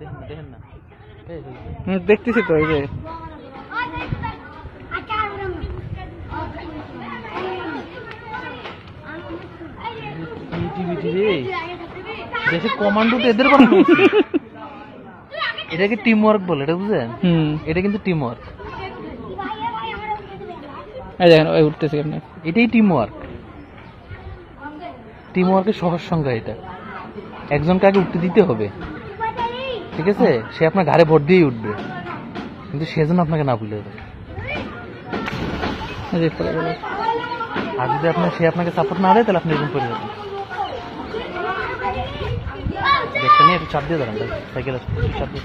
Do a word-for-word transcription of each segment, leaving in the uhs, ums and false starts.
দেখেন না, হ্যাঁ দেখতেছি তো। এই যে দেশে কমান্ডো তো এদের কথা বলছি, এটাকে টিম ওয়ার্ক বলে, এটা বুঝলেন? এটা কিন্তু টিম ওয়ার্ক। উঠতেছি আপনি, এটাই টিম ওয়ার্ক। টিম ওয়ার্কের সহজ সংখ্যা এটা, একজনকে আগে উঠতে দিতে হবে, ঠিক আছে? সে আপনার ঘাড়ে ভোট দিয়েই উঠবে, কিন্তু সেজন্য আপনাকে না ভুলে দেবে। আর যদি আপনার সে আপনাকে সাপোর্ট না দেয় তাহলে আপনি এরকম করে যাবেন। দেখতে নিয়ে একটু চাপ দিয়ে দাঁড়ান, সাইকেল চাপ দিয়ে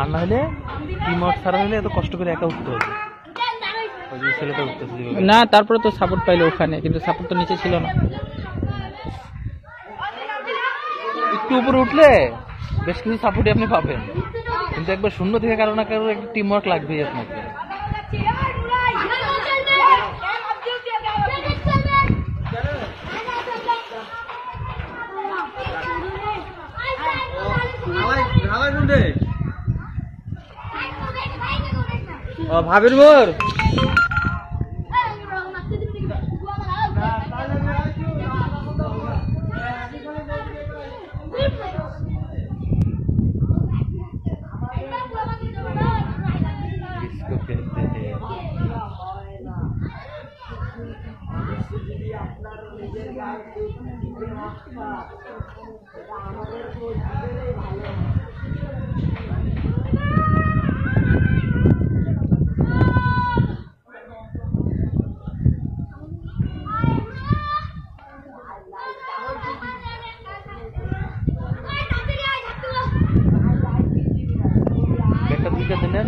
আর না হলে টিম ওয়ার্ক ছাড়া হলে এত কষ্ট করে একা উঠতে হবে। না তারপরে তো সাপোর্ট পাইলো ওখানে, কিন্তু সাপোর্ট তো নিচে ছিল না। একটু উপরে উঠলে বেশ কিছু সাপোর্টই আপনি পাবেন, কিন্তু একবার শূন্য থেকে কারো না কারো একটা টিম ওয়ার্ক লাগবেই আপনাকে। ভাবির মোর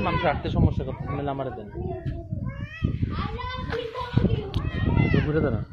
মানুষ আটতে সমস্যা করতে মেলা মারা দেন ঘুরে দাঁড়ান।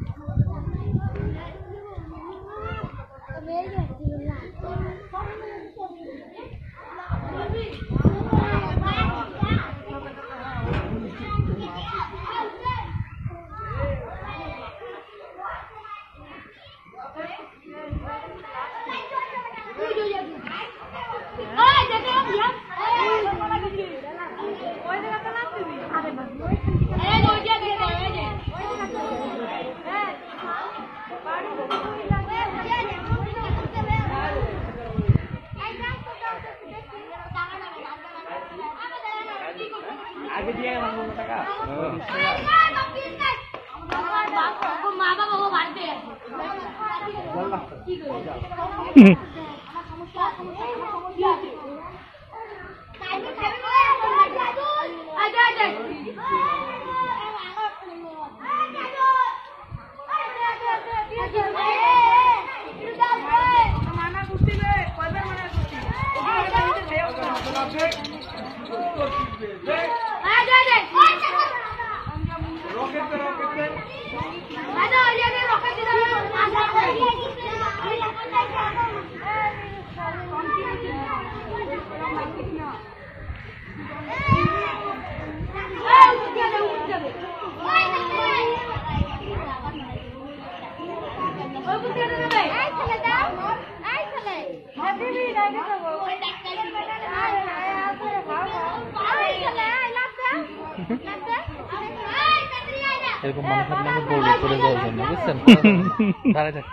এরকম মানুষ আপনাকে বলবে করে যাওয়ার জন্য, বুঝছেন? দাঁড়ায় থাকতে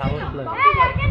How was it?